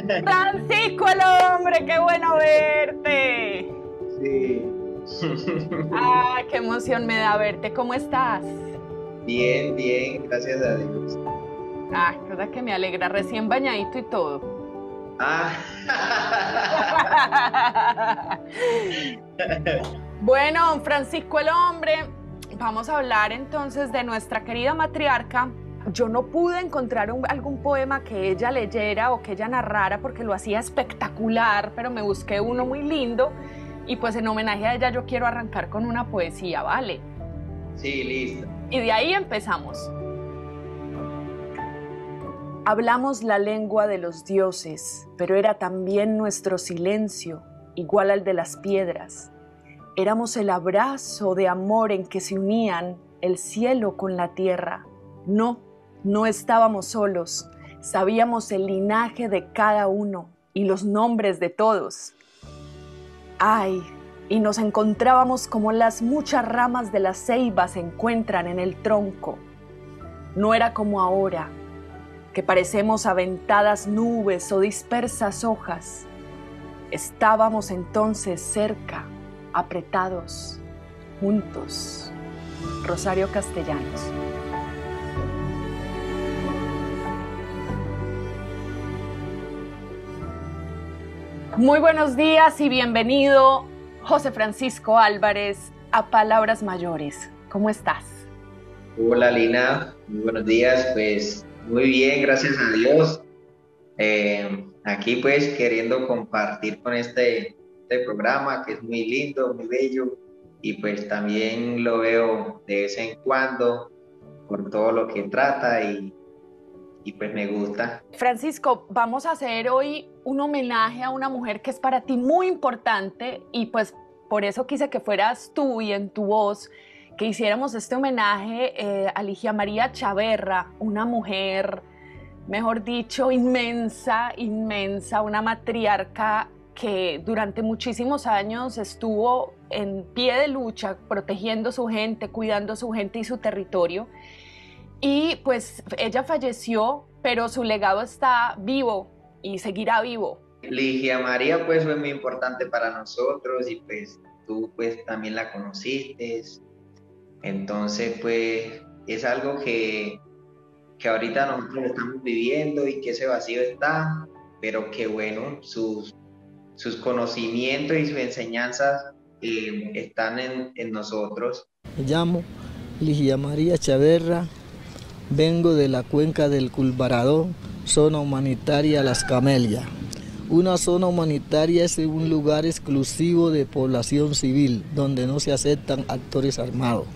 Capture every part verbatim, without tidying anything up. Francisco el Hombre, qué bueno verte. Sí. Ah, qué emoción me da verte. ¿Cómo estás? Bien, bien, gracias a Dios. Ah, cosa que me alegra, recién bañadito y todo. Ah. Bueno, Francisco el Hombre, vamos a hablar entonces de nuestra querida matriarca. Yo no pude encontrar un, algún poema que ella leyera o que ella narrara porque lo hacía espectacular, pero me busqué uno muy lindo y pues en homenaje a ella yo quiero arrancar con una poesía, ¿vale? Sí, listo. Y de ahí empezamos. Hablamos la lengua de los dioses, pero era también nuestro silencio, igual al de las piedras. Éramos el abrazo de amor en que se unían el cielo con la tierra. No, no estábamos solos, sabíamos el linaje de cada uno y los nombres de todos. ¡Ay! Y nos encontrábamos como las muchas ramas de la ceiba se encuentran en el tronco. No era como ahora, que parecemos aventadas nubes o dispersas hojas. Estábamos entonces cerca, apretados, juntos. Rosario Castellanos. Muy buenos días y bienvenido, José Francisco Álvarez, a Palabras Mayores. ¿Cómo estás? Hola, Lina. Muy buenos días. Pues muy bien, gracias a Dios. Eh, aquí pues queriendo compartir con este, este programa que es muy lindo, muy bello. Y pues también lo veo de vez en cuando por todo lo que trata y... y pues me gusta. Francisco, vamos a hacer hoy un homenaje a una mujer que es para ti muy importante y pues por eso quise que fueras tú y en tu voz que hiciéramos este homenaje eh, a Ligia María Chaverra, una mujer, mejor dicho, inmensa, inmensa, una matriarca que durante muchísimos años estuvo en pie de lucha, protegiendo su gente, cuidando su gente y su territorio. Y pues ella falleció, pero su legado está vivo y seguirá vivo. Ligia María pues fue muy importante para nosotros y pues tú pues también la conociste. Entonces pues es algo que, que ahorita nosotros estamos viviendo y que ese vacío está, pero que bueno, sus, sus conocimientos y sus enseñanzas eh, están en, en nosotros. Me llamo Ligia María Chaverra. Vengo de la cuenca del Curvaradó, zona humanitaria Las Camelias. Una zona humanitaria es un lugar exclusivo de población civil, donde no se aceptan actores armados.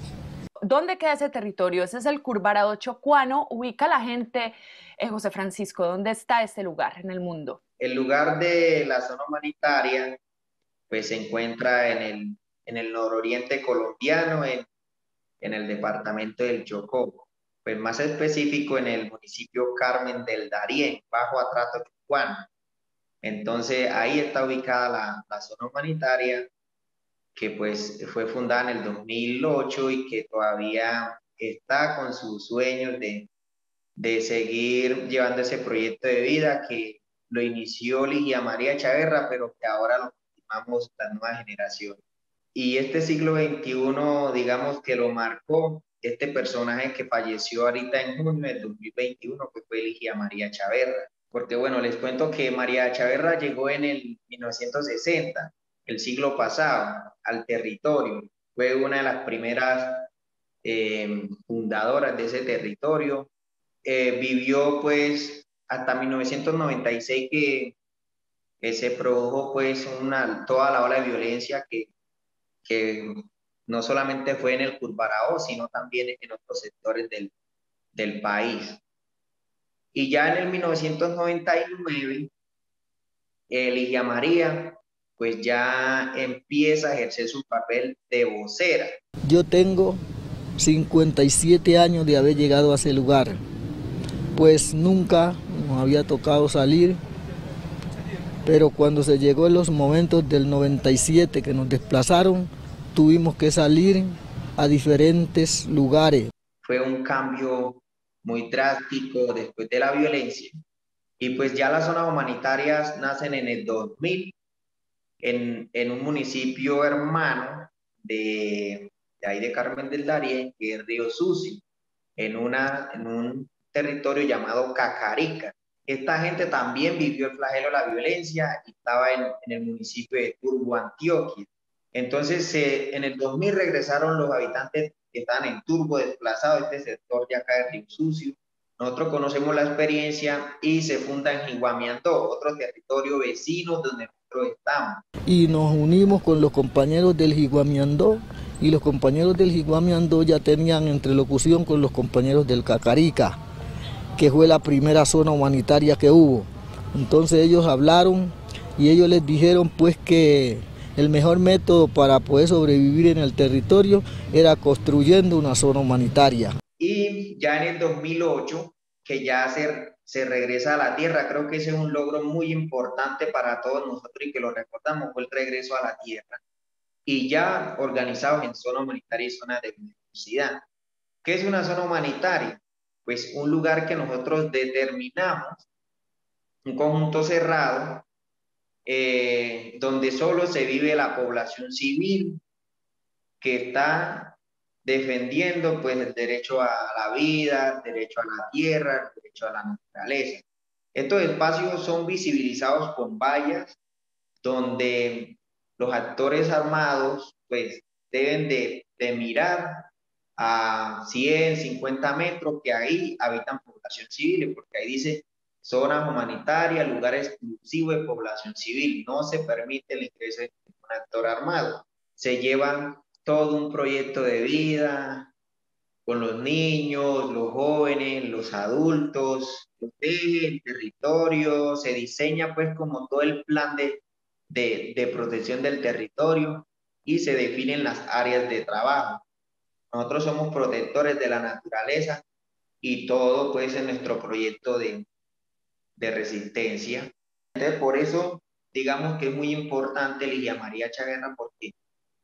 ¿Dónde queda ese territorio? Ese es el Curvaradó chocuano. Ubica la gente, eh, José Francisco, ¿dónde está este lugar en el mundo? El lugar de la zona humanitaria pues, se encuentra en el, en el nororiente colombiano, en, en el departamento del Chocó. Pues más específico en el municipio Carmen del Darién, bajo atrato chocuano. Entonces ahí está ubicada la, la zona humanitaria que pues fue fundada en el dos mil ocho y que todavía está con sus sueños de, de seguir llevando ese proyecto de vida que lo inició Ligia María Chaverra, pero que ahora lo continuamos las nuevas generaciones. Y este siglo veintiuno, digamos que lo marcó este personaje que falleció ahorita en junio del dos mil veintiuno, que fue Ligia María Chaverra. Porque bueno, les cuento que María Chaverra llegó en el mil novecientos sesenta, el siglo pasado, al territorio. Fue una de las primeras eh, fundadoras de ese territorio. Eh, vivió pues hasta mil novecientos noventa y seis que, que se produjo pues una, toda la ola de violencia que... que no solamente fue en el Curvaradó, sino también en otros sectores del, del país. Y ya en el mil novecientos noventa y nueve, eh, Ligia María, pues ya empieza a ejercer su papel de vocera. Yo tengo cincuenta y siete años de haber llegado a ese lugar, pues nunca nos había tocado salir, pero cuando se llegó en los momentos del noventa y siete que nos desplazaron, tuvimos que salir a diferentes lugares. Fue un cambio muy drástico después de la violencia Y pues ya las zonas humanitarias nacen en el dos mil, en, en un municipio hermano de, de ahí de Carmen del Darién, que es Río Sucio, en, una, en un territorio llamado Cacarica. Esta gente también vivió el flagelo de la violencia y estaba en, en el municipio de Turbo, Antioquia. Entonces, eh, en el dos mil regresaron los habitantes que estaban en Turbo, desplazados de este sector de acá de Río Sucio. Nosotros conocemos la experiencia y se funda en Jiguamiandó, otro territorio vecino donde nosotros estamos. Y nos unimos con los compañeros del Jiguamiandó, y los compañeros del Jiguamiandó ya tenían entrelocución con los compañeros del Cacarica, que fue la primera zona humanitaria que hubo. Entonces ellos hablaron y ellos les dijeron pues que el mejor método para poder sobrevivir en el territorio era construyendo una zona humanitaria. Y ya en el dos mil ocho, que ya se, se regresa a la tierra, creo que ese es un logro muy importante para todos nosotros y que lo recordamos, fue el regreso a la tierra. Y ya organizados en zona humanitaria y zona de biodiversidad. ¿Qué es una zona humanitaria? Pues un lugar que nosotros determinamos, un conjunto cerrado, eh, donde solo se vive la población civil que está defendiendo pues el derecho a la vida, el derecho a la tierra, el derecho a la naturaleza. Estos espacios son visibilizados con vallas donde los actores armados pues deben de, de mirar a cien, cincuenta metros que ahí habitan población civil, porque ahí dice zonas humanitarias, lugar exclusivo de población civil, no se permite el ingreso de un actor armado. Se llevan todo un proyecto de vida, con los niños, los jóvenes, los adultos, el territorio, se diseña pues como todo el plan de, de, de protección del territorio y se definen las áreas de trabajo. Nosotros somos protectores de la naturaleza y todo pues en nuestro proyecto de, de resistencia. Entonces por eso digamos que es muy importante Ligia María Chaverra, porque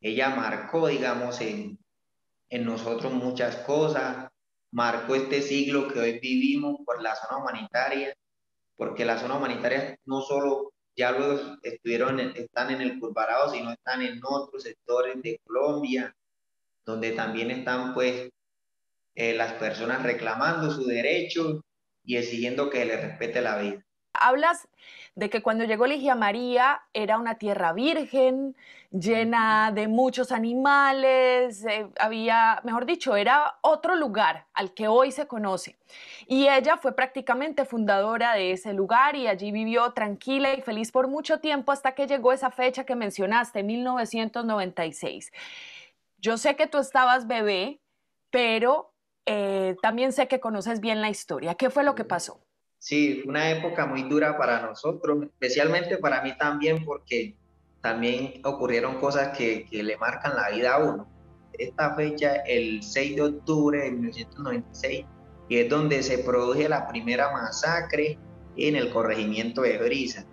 ella marcó, digamos, en, en nosotros muchas cosas, marcó este siglo que hoy vivimos por la zona humanitaria, porque las zonas humanitarias no solo ya luego estuvieron, están en el Curvaradó, sino están en otros sectores de Colombia, donde también están, pues, eh, las personas reclamando su derecho y exigiendo que les respete la vida. Hablas de que cuando llegó Ligia María era una tierra virgen, llena de muchos animales, eh, había, mejor dicho, era otro lugar al que hoy se conoce. Y ella fue prácticamente fundadora de ese lugar y allí vivió tranquila y feliz por mucho tiempo hasta que llegó esa fecha que mencionaste, mil novecientos noventa y seis. Yo sé que tú estabas bebé, pero eh, también sé que conoces bien la historia. ¿Qué fue lo que pasó? Sí, una época muy dura para nosotros, especialmente para mí también, porque también ocurrieron cosas que, que le marcan la vida a uno. Esta fecha, el seis de octubre de mil novecientos noventa y seis, y es donde se produce la primera masacre en el corregimiento de Brisa.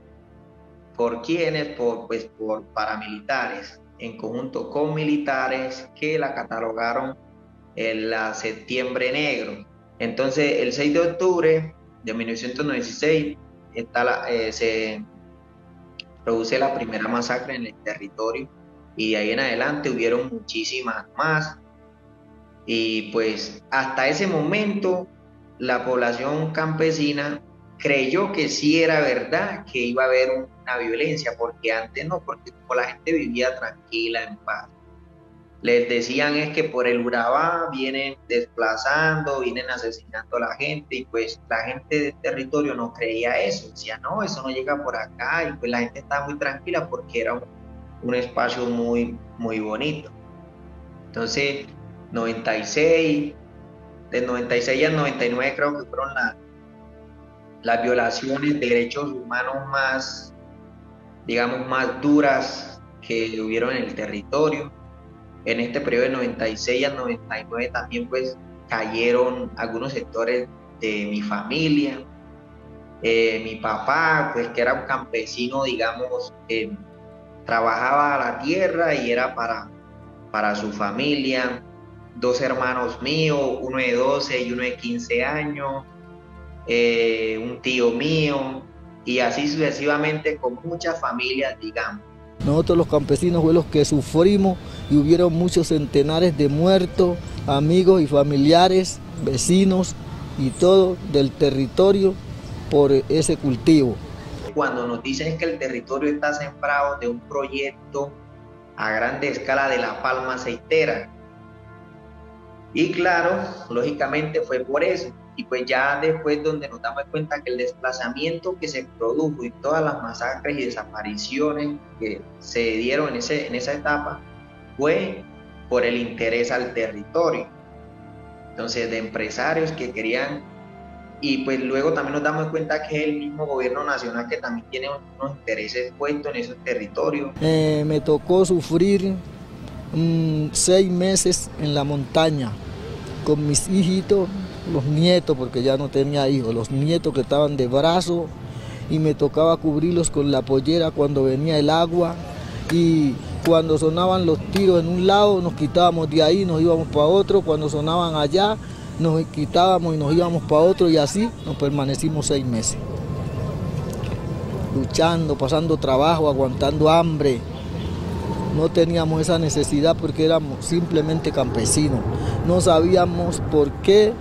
¿Por quiénes? Por, pues, por paramilitares, en conjunto con militares que la catalogaron en la Septiembre Negro. Entonces, el seis de octubre de mil novecientos noventa y seis está la, eh, se produce la primera masacre en el territorio y de ahí en adelante hubieron muchísimas más y pues hasta ese momento la población campesina creyó que sí era verdad que iba a haber una violencia, porque antes no, porque como la gente vivía tranquila, en paz. Les decían es que por el Urabá vienen desplazando, vienen asesinando a la gente, y pues la gente del territorio no creía eso, decía no, eso no llega por acá, y pues la gente estaba muy tranquila porque era un, un espacio muy, muy bonito. Entonces, noventa y seis, del noventa y seis al noventa y nueve creo que fueron la, las violaciones de derechos humanos más, digamos, más duras que hubieron en el territorio. En este periodo de noventa y seis al noventa y nueve también pues cayeron algunos sectores de mi familia. Eh, mi papá, pues que era un campesino, digamos, eh, trabajaba la tierra y era para, para su familia. Dos hermanos míos, uno de doce y uno de quince años. eh, un tío mío, y así sucesivamente con muchas familias, digamos. Nosotros los campesinos fue los que sufrimos y hubieron muchos centenares de muertos, amigos y familiares, vecinos y todo del territorio por ese cultivo. Cuando nos dicen que el territorio está sembrado de un proyecto a grande escala de la palma aceitera, y claro, lógicamente fue por eso, y pues ya después donde nos damos cuenta que el desplazamiento que se produjo y todas las masacres y desapariciones que se dieron en, ese, en esa etapa fue por el interés al territorio, entonces de empresarios que querían. Y pues luego también nos damos cuenta que es el mismo gobierno nacional que también tiene unos intereses puestos en esos territorios. Eh, me tocó sufrir mmm, seis meses en la montaña con mis hijitos, los nietos, porque ya no tenía hijos, los nietos que estaban de brazo, y me tocaba cubrirlos con la pollera cuando venía el agua, y cuando sonaban los tiros en un lado nos quitábamos de ahí, nos íbamos para otro, cuando sonaban allá nos quitábamos y nos íbamos para otro, y así nos permanecimos seis meses. Luchando, pasando trabajo, aguantando hambre. No teníamos esa necesidad porque éramos simplemente campesinos. No sabíamos por qué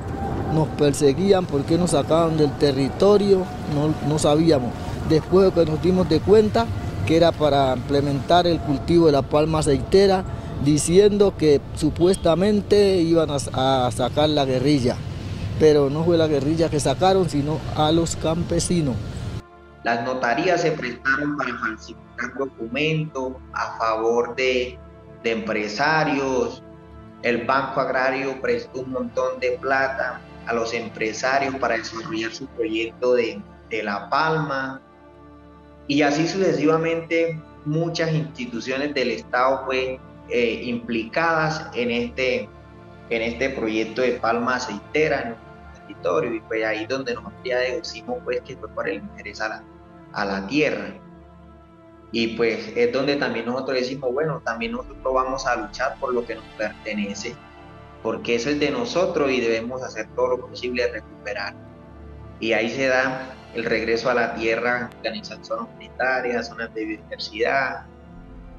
nos perseguían, por qué nos sacaban del territorio, no, no sabíamos. Después que nos dimos de cuenta que era para implementar el cultivo de la palma aceitera, diciendo que supuestamente iban a, a sacar la guerrilla, pero no fue la guerrilla que sacaron, sino a los campesinos. Las notarías se prestaron para falsificar documentos a favor de, de empresarios, el Banco Agrario prestó un montón de plata a los empresarios para desarrollar su proyecto de, de La Palma, y así sucesivamente muchas instituciones del Estado fue Eh, implicadas en este, en este proyecto de palma aceitera en nuestro territorio, y pues ahí donde nos ya deducimos pues que fue por el interés a la, a la tierra, y pues es donde también nosotros decimos, bueno, también nosotros vamos a luchar por lo que nos pertenece, porque eso es de nosotros y debemos hacer todo lo posible de recuperar, y ahí se da el regreso a la tierra, organizar zonas comunitarias, zonas de biodiversidad,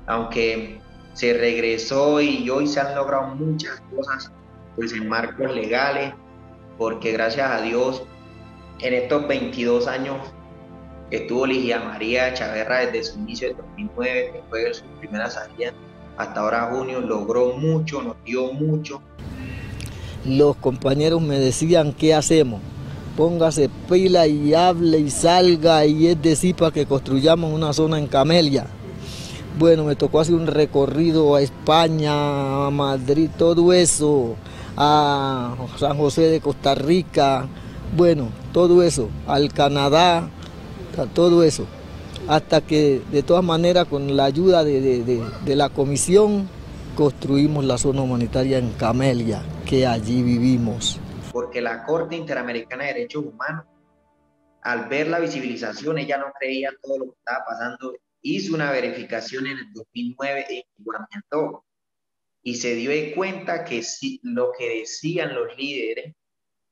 aunque se regresó y hoy se han logrado muchas cosas pues en marcos legales, porque gracias a Dios en estos veintidós años que estuvo Ligia María Chaverra desde su inicio de dos mil nueve, que fue su primera salida, hasta ahora junio, logró mucho, nos dio mucho. Los compañeros me decían, ¿qué hacemos? Póngase pila y hable y salga, y es decir, para que construyamos una zona en Camelia. Bueno, me tocó hacer un recorrido a España, a Madrid, todo eso, a San José de Costa Rica, bueno, todo eso, al Canadá, a todo eso. Hasta que, de todas maneras, con la ayuda de, de, de, de la comisión, construimos la zona humanitaria en Camelia, que allí vivimos. Porque la Corte Interamericana de Derechos Humanos, al ver la visibilización, ella no creía todo lo que estaba pasando. Hizo una verificación en el dos mil nueve en Jiguamiandó y se dio de cuenta que sí, lo que decían los líderes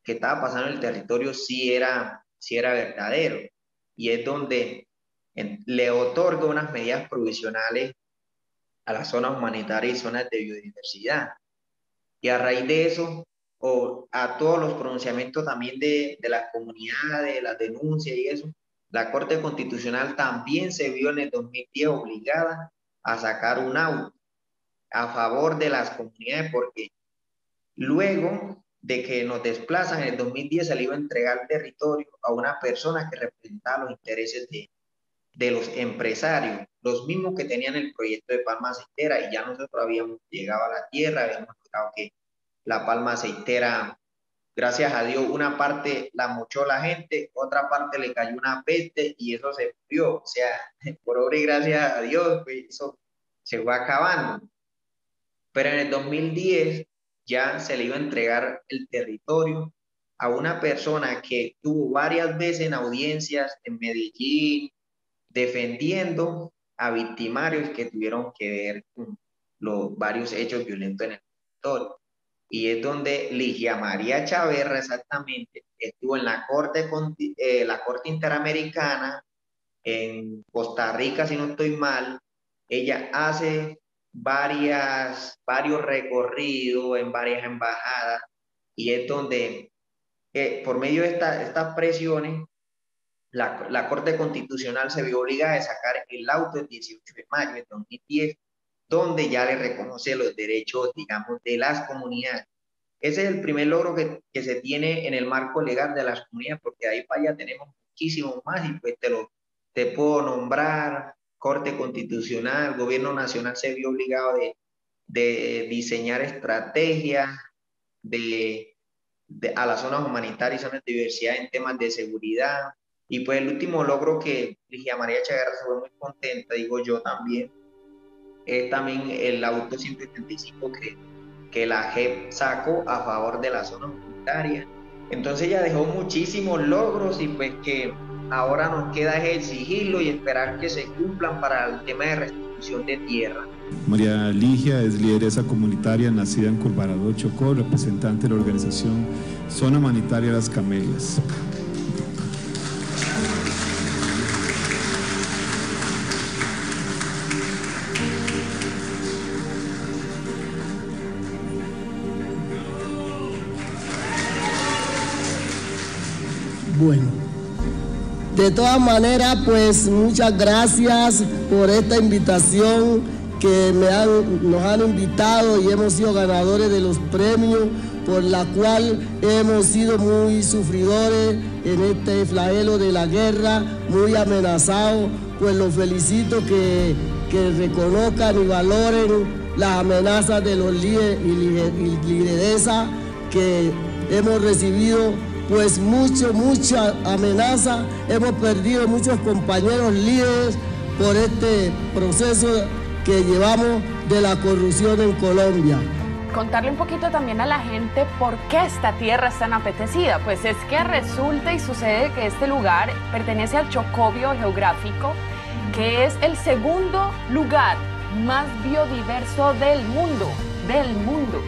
que estaba pasando en el territorio sí era, sí era verdadero, y es donde en, le otorga unas medidas provisionales a las zonas humanitarias y zonas de biodiversidad, y a raíz de eso o a todos los pronunciamientos también de, de las comunidades, de las denuncias y eso, la Corte Constitucional también se vio en el dos mil diez obligada a sacar un auto a favor de las comunidades, porque luego de que nos desplazan en el dos mil diez se le iba a entregar el territorio a una persona que representaba los intereses de, de los empresarios, los mismos que tenían el proyecto de palma aceitera, y ya nosotros habíamos llegado a la tierra, habíamos logrado que la palma aceitera, gracias a Dios, una parte la mochó la gente, otra parte le cayó una peste y eso se murió. O sea, por obra y gracias a Dios, pues eso se fue acabando. Pero en el dos mil diez ya se le iba a entregar el territorio a una persona que tuvo varias veces en audiencias en Medellín, defendiendo a victimarios que tuvieron que ver con los varios hechos violentos en el territorio. y es donde Ligia María Chaverra exactamente estuvo en la Corte, eh, la Corte Interamericana en Costa Rica, si no estoy mal. Ella hace varias, varios recorridos en varias embajadas, y es donde eh, por medio de esta, estas presiones la, la Corte Constitucional se vio obligada a sacar el auto el dieciocho de mayo de dos mil diez, donde ya le reconoce los derechos, digamos, de las comunidades. Ese es el primer logro que, que se tiene en el marco legal de las comunidades, porque de ahí para allá tenemos muchísimo más, y pues te, lo, te puedo nombrar. Corte Constitucional, el Gobierno Nacional se vio obligado de, de diseñar estrategias de, de, a las zonas humanitarias y zonas de diversidad en temas de seguridad. Y pues el último logro que Ligia María Chaverra se fue muy contenta, digo yo también, es también el auto ciento setenta y cinco que, que la J E P sacó a favor de las zonas humanitarias. Entonces ella dejó muchísimos logros, y pues que ahora nos queda exigirlo y esperar que se cumplan para el tema de restitución de tierra. María Ligia es lideresa comunitaria nacida en Curvaradó, Chocó, representante de la organización Zona Humanitaria Las Camelias. Bueno. De todas maneras, pues muchas gracias por esta invitación que me han, nos han invitado, y hemos sido ganadores de los premios, por la cual hemos sido muy sufridores en este flagelo de la guerra, muy amenazados. Pues los felicito que, que reconozcan y valoren las amenazas de los líderes y lideresas que hemos recibido. Pues mucho, mucha amenaza, hemos perdido muchos compañeros líderes por este proceso que llevamos de la corrupción en Colombia. Contarle un poquito también a la gente por qué esta tierra es tan apetecida. Pues es que resulta y sucede que este lugar pertenece al Chocobio Geográfico, que es el segundo lugar más biodiverso del mundo, del mundo.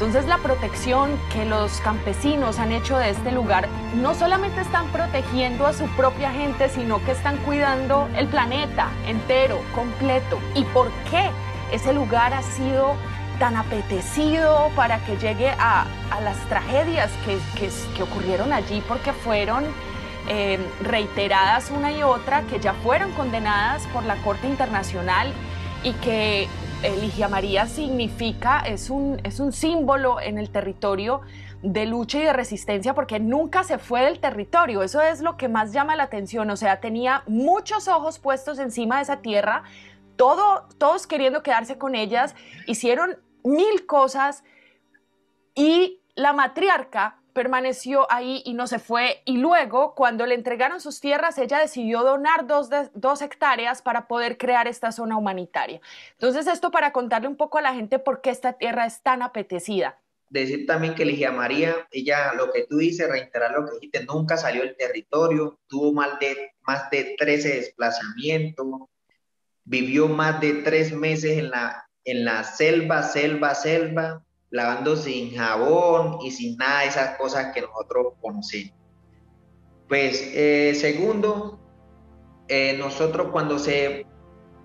Entonces la protección que los campesinos han hecho de este lugar, no solamente están protegiendo a su propia gente, sino que están cuidando el planeta entero, completo. ¿Y por qué ese lugar ha sido tan apetecido para que llegue a, a las tragedias que, que, que ocurrieron allí? Porque fueron eh, reiteradas una y otra, que ya fueron condenadas por la Corte Internacional, y que Ligia María significa, es un, es un símbolo en el territorio de lucha y de resistencia, porque nunca se fue del territorio. Eso es lo que más llama la atención. O sea, tenía muchos ojos puestos encima de esa tierra, todo, todos queriendo quedarse con ellas, hicieron mil cosas, y la matriarca permaneció ahí y no se fue. Y luego, cuando le entregaron sus tierras, ella decidió donar dos, de, dos hectáreas para poder crear esta zona humanitaria. Entonces, esto para contarle un poco a la gente por qué esta tierra es tan apetecida. Decir también que Ligia María, ella, lo que tú dices, reiterar lo que dijiste, nunca salió del territorio, tuvo más de, más de trece desplazamientos, vivió más de tres meses en la, en la selva, selva, selva, lavando sin jabón y sin nada de esas cosas que nosotros conocemos. Pues eh, segundo, eh, nosotros cuando se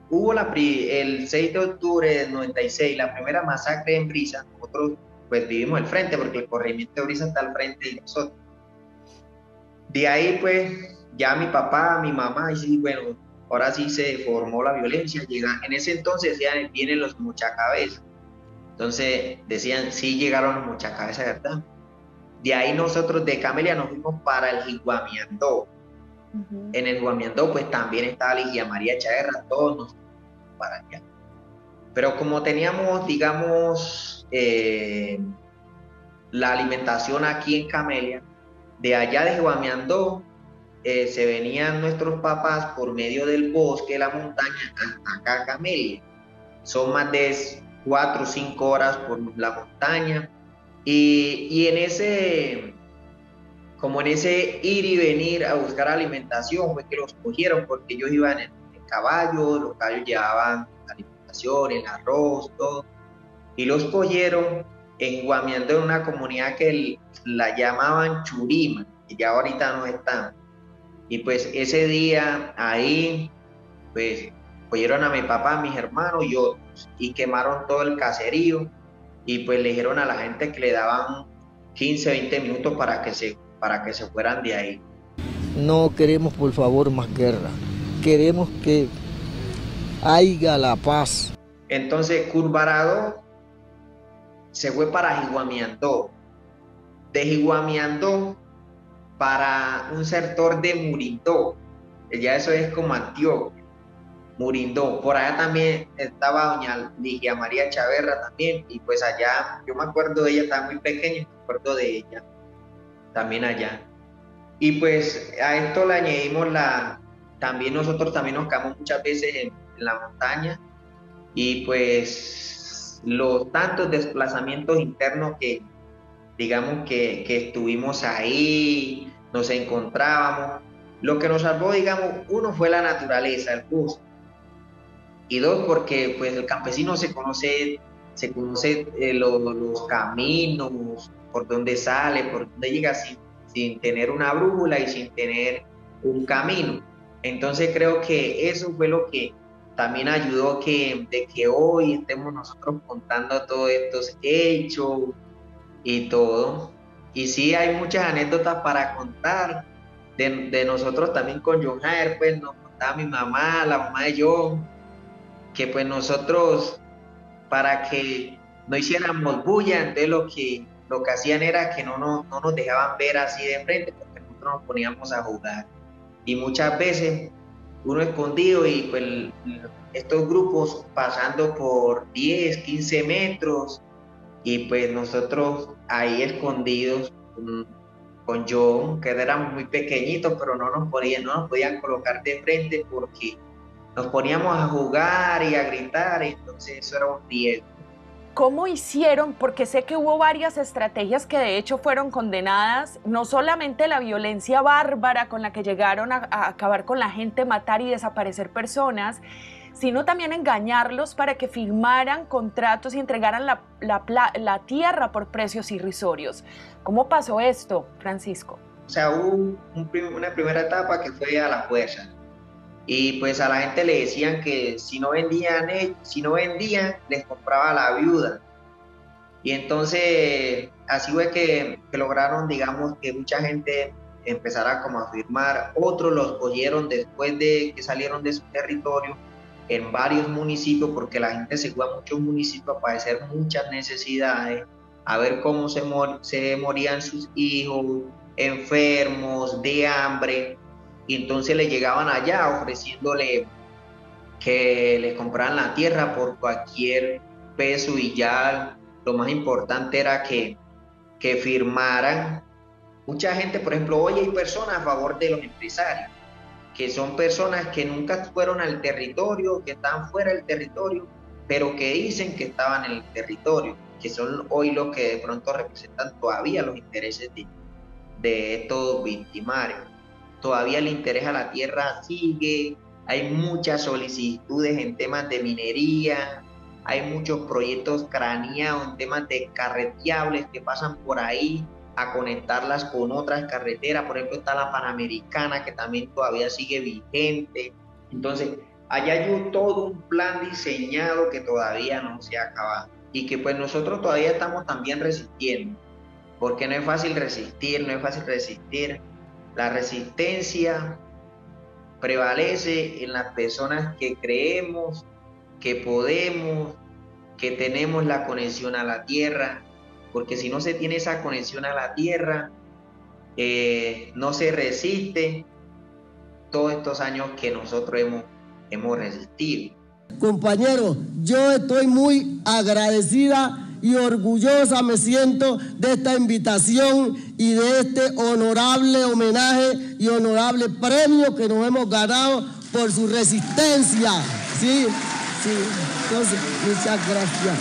hubo la el seis de octubre del noventa y seis, la primera masacre en Brisa, nosotros pues vivimos al frente, porque el corregimiento de Brisa está al frente de nosotros. De ahí pues ya mi papá, mi mamá, y sí, bueno, ahora sí se formó la violencia. Llega, en ese entonces ya vienen los muchacabezas. Entonces decían, sí llegaron muchas cabezas, ¿verdad? De ahí nosotros de Camelia nos fuimos para el Jiguamiandó. Uh-huh. En el Jiguamiandó pues también estaba Ligia María Chaverra, todos nos fuimos para allá. Pero como teníamos, digamos, eh, la alimentación aquí en Camelia, de allá de Jiguamiandó eh, se venían nuestros papás por medio del bosque, de la montaña, hasta acá a Camelia. Son más de cuatro o cinco horas por la montaña, y, y en ese, como en ese ir y venir a buscar alimentación fue que los cogieron, porque ellos iban en, en caballo, los caballos llevaban alimentación, el arroz, todo, y los cogieron en Jiguamiandó, en una comunidad que la llamaban Churima, y ya ahorita no están. Y pues ese día ahí, pues, oyeron a mi papá, a mis hermanos y otros, y quemaron todo el caserío, y pues le dijeron a la gente que le daban quince, veinte minutos para que se, para que se fueran de ahí. No queremos, por favor, más guerra. Queremos que haya la paz. Entonces, Curvaradó se fue para Jiguamiandó. De Jiguamiandó para un sector de Murindó. Ya eso es como Antioquia, Murindó. Por allá también estaba doña Ligia María Chaverra también. Y pues allá, yo me acuerdo de ella, estaba muy pequeña, me acuerdo de ella también allá. Y pues a esto le añadimos la... También nosotros también nos quedamos muchas veces en, en la montaña. Y pues los tantos desplazamientos internos que, digamos, que, que estuvimos ahí, nos encontrábamos. Lo que nos salvó, digamos, uno fue la naturaleza, el bosque. Y dos, porque pues el campesino se conoce, se conoce eh, los, los caminos, por dónde sale, por dónde llega, sin, sin tener una brújula y sin tener un camino. Entonces creo que eso fue lo que también ayudó que, de que hoy estemos nosotros contando todos estos hechos y todo. Y sí, hay muchas anécdotas para contar de, de nosotros también con John Jair. Pues nos contaba mi mamá, la mamá de John, que pues nosotros, para que no hiciéramos bulla, entonces lo que, lo que hacían era que no nos, no nos dejaban ver así de frente, porque nosotros nos poníamos a jugar. Y muchas veces uno escondido, y pues estos grupos pasando por diez, quince metros, y pues nosotros ahí escondidos con John, que éramos muy pequeñitos, pero no nos podían, no nos podían colocar de frente porque nos poníamos a jugar y a gritar, entonces eso era un riesgo. ¿Cómo hicieron? Porque sé que hubo varias estrategias que de hecho fueron condenadas, no solamente la violencia bárbara con la que llegaron a, a acabar con la gente, matar y desaparecer personas, sino también engañarlos para que firmaran contratos y entregaran la, la, la tierra por precios irrisorios. ¿Cómo pasó esto, Francisco? O sea, hubo un, una primera etapa que fue a la fuerza. Y pues a la gente le decían que si no vendían, si no vendían, les compraba la viuda. Y entonces así fue que, que lograron, digamos, que mucha gente empezara como a firmar. Otros los cogieron después de que salieron de su territorio en varios municipios, porque la gente se fue a muchos municipios a padecer muchas necesidades, a ver cómo se, mor se morían sus hijos, enfermos, de hambre. Y entonces le llegaban allá ofreciéndole que les compraran la tierra por cualquier peso, y ya lo más importante era que, que firmaran. Mucha gente, por ejemplo, hoy hay personas a favor de los empresarios, que son personas que nunca fueron al territorio, que están fuera del territorio, pero que dicen que estaban en el territorio, que son hoy los que de pronto representan todavía los intereses de, de estos victimarios. Todavía el interés a la tierra sigue, hay muchas solicitudes en temas de minería, hay muchos proyectos craneados en temas de carreteables que pasan por ahí a conectarlas con otras carreteras. Por ejemplo, está la Panamericana, que también todavía sigue vigente. Entonces, allá hay todo un plan diseñado que todavía no se ha acabado, y que pues nosotros todavía estamos también resistiendo, porque no es fácil resistir, no es fácil resistir. La resistencia prevalece en las personas que creemos, que podemos, que tenemos la conexión a la tierra, porque si no se tiene esa conexión a la tierra, eh, no se resiste todos estos años que nosotros hemos, hemos resistido. Compañeros, yo estoy muy agradecida y orgullosa me siento de esta invitación y de este honorable homenaje y honorable premio que nos hemos ganado por su resistencia. Sí, sí. Entonces, muchas gracias.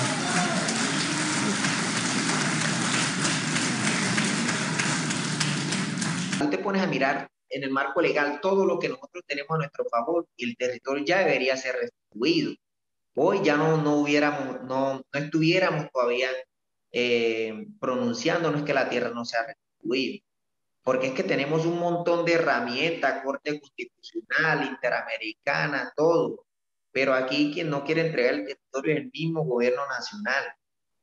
Tú te pones a mirar en el marco legal todo lo que nosotros tenemos a nuestro favor, y el territorio ya debería ser restituido. Hoy ya no, no, hubiéramos, no, no estuviéramos todavía eh, pronunciando, no es que la tierra no sea restituida, porque es que tenemos un montón de herramientas, Corte Constitucional, Interamericana, todo, pero aquí quien no quiere entregar el territorio es el mismo gobierno nacional,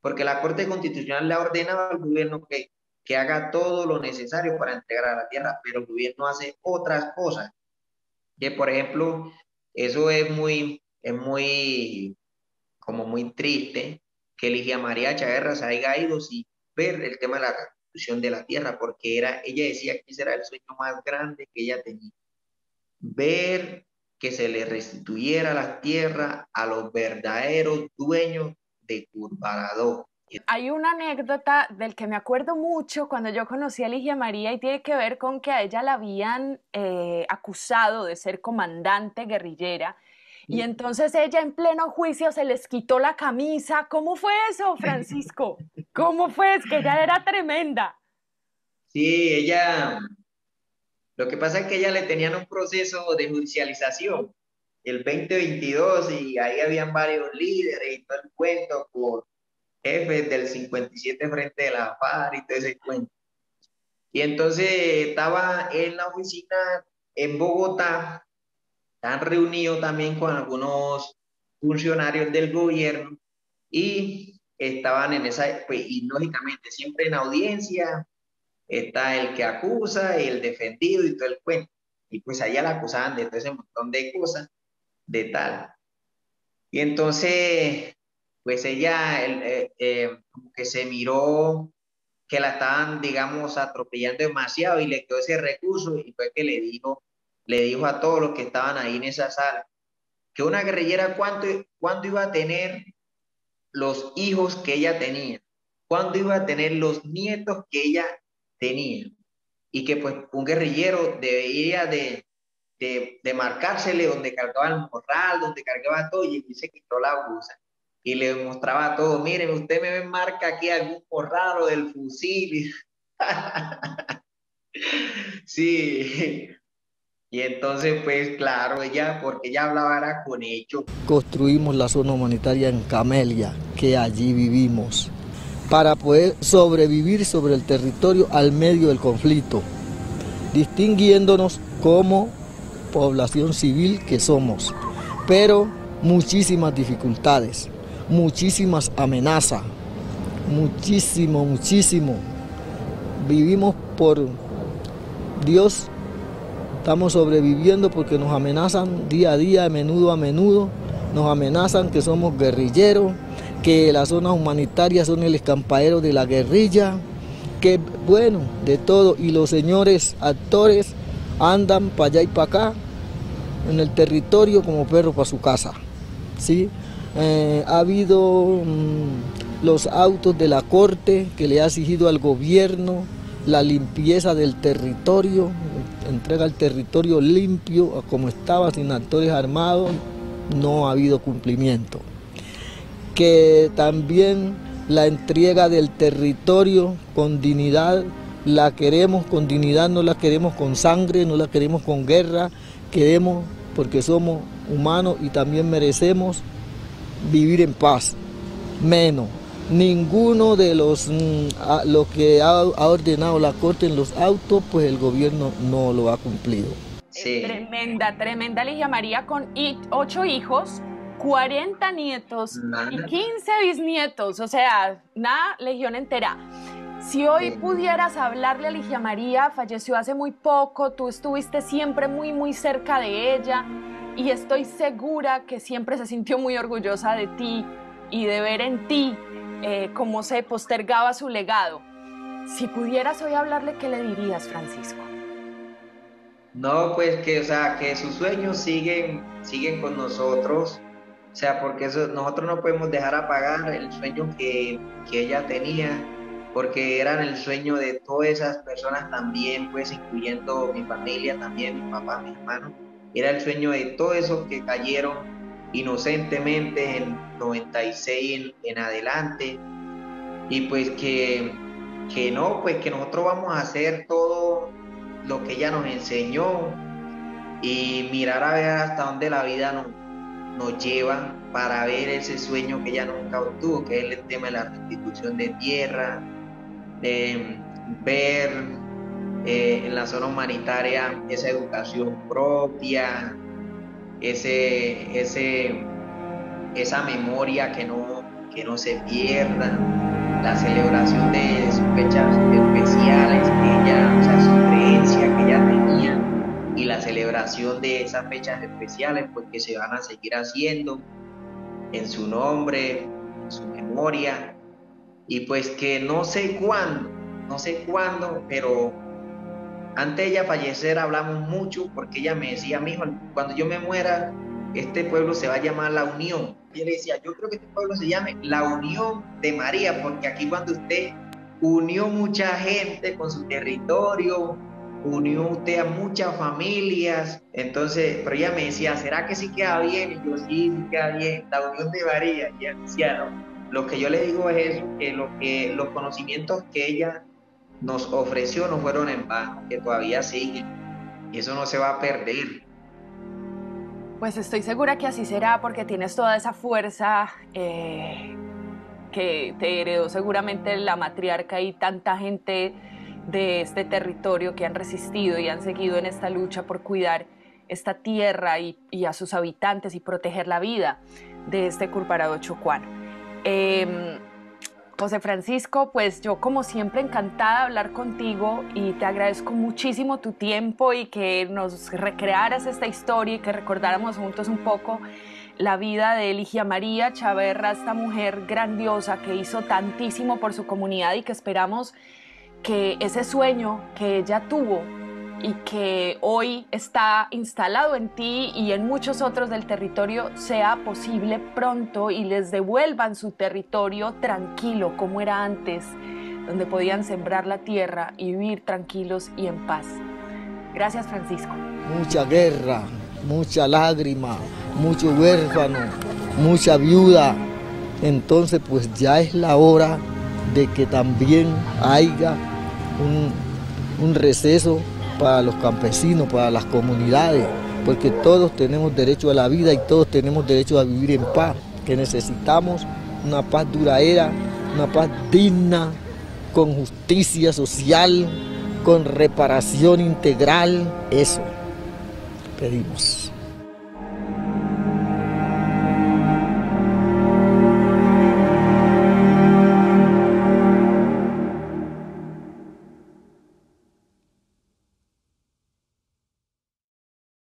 porque la Corte Constitucional le ha ordenado al gobierno que, que haga todo lo necesario para entregar a la tierra, pero el gobierno hace otras cosas, que por ejemplo, eso es muy, es muy, como muy triste, que Ligia María Chaverra se haya ido sin ver el tema de la restitución de la tierra, porque era, ella decía que ese era el sueño más grande que ella tenía, ver que se le restituyera la tierra a los verdaderos dueños de Curvaradó. Hay una anécdota del que me acuerdo mucho cuando yo conocí a Ligia María y tiene que ver con que a ella la habían eh, acusado de ser comandante guerrillera y entonces ella en pleno juicio se les quitó la camisa. ¿Cómo fue eso, Francisco? ¿Cómo fue? Es que ella era tremenda. Sí, ella... Lo que pasa es que ella le tenían un proceso de judicialización el veinte veintidós y ahí habían varios líderes y todo el cuento por... jefes del cincuenta y siete frente de la FARC y todo ese cuento. Y entonces estaba en la oficina en Bogotá, están reunidos también con algunos funcionarios del gobierno y estaban en esa, pues, y lógicamente siempre en audiencia está el que acusa y el defendido y todo el cuento. Y pues allá la acusaban de todo ese montón de cosas, de tal. Y entonces... pues ella eh, eh, como que se miró que la estaban, digamos, atropellando demasiado y le quedó ese recurso y fue que le dijo, le dijo a todos los que estaban ahí en esa sala que una guerrillera cuánto, cuándo iba a tener los hijos que ella tenía, cuándo iba a tener los nietos que ella tenía y que pues un guerrillero debía de, de, de marcársele donde cargaba el morral, donde cargaba todo y se quitó la blusa. Y le mostraba todo, miren, usted me marca aquí algún raro del fusil. Sí. Y entonces, pues claro, ella, porque ella hablaba era con hechos. Construimos la zona humanitaria en Camelia, que allí vivimos, para poder sobrevivir sobre el territorio al medio del conflicto, distinguiéndonos como población civil que somos, pero muchísimas dificultades. Muchísimas amenazas, muchísimo, muchísimo. Vivimos por Dios, estamos sobreviviendo porque nos amenazan día a día, a menudo a menudo, nos amenazan que somos guerrilleros, que las zonas humanitarias son el escampadero de la guerrilla, que bueno, de todo. Y los señores actores andan para allá y para acá, en el territorio como perro para su casa, ¿sí? Eh, ha habido mmm, los autos de la Corte que le ha exigido al gobierno la limpieza del territorio, entrega el territorio limpio, como estaba, sin actores armados, no ha habido cumplimiento. Que también la entrega del territorio con dignidad, la queremos con dignidad, no la queremos con sangre, no la queremos con guerra, queremos porque somos humanos y también merecemos vivir en paz, menos. Ninguno de los, a, los que ha, ha ordenado la Corte en los autos, pues el gobierno no lo ha cumplido. Sí. Tremenda, tremenda Ligia María, con ocho hijos, cuarenta nietos nada. Y quince bisnietos, o sea, una legión entera. Si hoy pudieras hablarle a Ligia María, falleció hace muy poco, tú estuviste siempre muy, muy cerca de ella, y estoy segura que siempre se sintió muy orgullosa de ti y de ver en ti eh, cómo se postergaba su legado. Si pudieras hoy hablarle, ¿qué le dirías, Francisco? No, pues que, o sea, que sus sueños siguen, siguen con nosotros, o sea, porque eso, nosotros no podemos dejar apagar el sueño que, que ella tenía, porque eran el sueño de todas esas personas también, pues incluyendo mi familia también, mi papá, mi hermano. Era el sueño de todos esos que cayeron inocentemente en noventa y seis en, en adelante. Y pues que, que no, pues que nosotros vamos a hacer todo lo que ella nos enseñó y mirar a ver hasta dónde la vida nos, nos lleva para ver ese sueño que ella nunca obtuvo, que es el tema de la restitución de tierra, de ver eh, en la zona humanitaria esa educación propia, ese, ese, esa memoria que no, que no se pierda, la celebración de sus fechas especiales, que ella, o sea, su creencia que ella tenía, y la celebración de esas fechas especiales, porque se van a seguir haciendo en su nombre, en su memoria, y pues que no sé cuándo, no sé cuándo, pero antes de ella fallecer hablamos mucho, porque ella me decía, mijo, cuando yo me muera, este pueblo se va a llamar La Unión. Y yo le decía, yo creo que este pueblo se llame La Unión de María, porque aquí cuando usted unió mucha gente con su territorio, unió usted a muchas familias. Entonces, pero ella me decía, ¿será que sí queda bien? Y yo, sí, sí queda bien, La Unión de María. Y ella decía, no. Lo que yo le digo es eso, que, lo que los conocimientos que ella nos ofreció no fueron en vano, que todavía siguen, y eso no se va a perder. Pues estoy segura que así será, porque tienes toda esa fuerza eh, que te heredó seguramente la matriarca y tanta gente de este territorio que han resistido y han seguido en esta lucha por cuidar esta tierra y, y a sus habitantes y proteger la vida de este Curvaradó chocuano. Eh, José Francisco, pues yo como siempre encantada de hablar contigo y te agradezco muchísimo tu tiempo y que nos recrearas esta historia y que recordáramos juntos un poco la vida de Ligia María Chaverra, esta mujer grandiosa que hizo tantísimo por su comunidad y que esperamos que ese sueño que ella tuvo y que hoy está instalado en ti y en muchos otros del territorio sea posible pronto y les devuelvan su territorio tranquilo como era antes, donde podían sembrar la tierra y vivir tranquilos y en paz. Gracias, Francisco. Mucha guerra, mucha lágrima, mucho huérfano, mucha viuda. Entonces pues ya es la hora de que también haya un, un receso para los campesinos, para las comunidades, porque todos tenemos derecho a la vida y todos tenemos derecho a vivir en paz, que necesitamos una paz duradera, una paz digna, con justicia social, con reparación integral. Eso pedimos.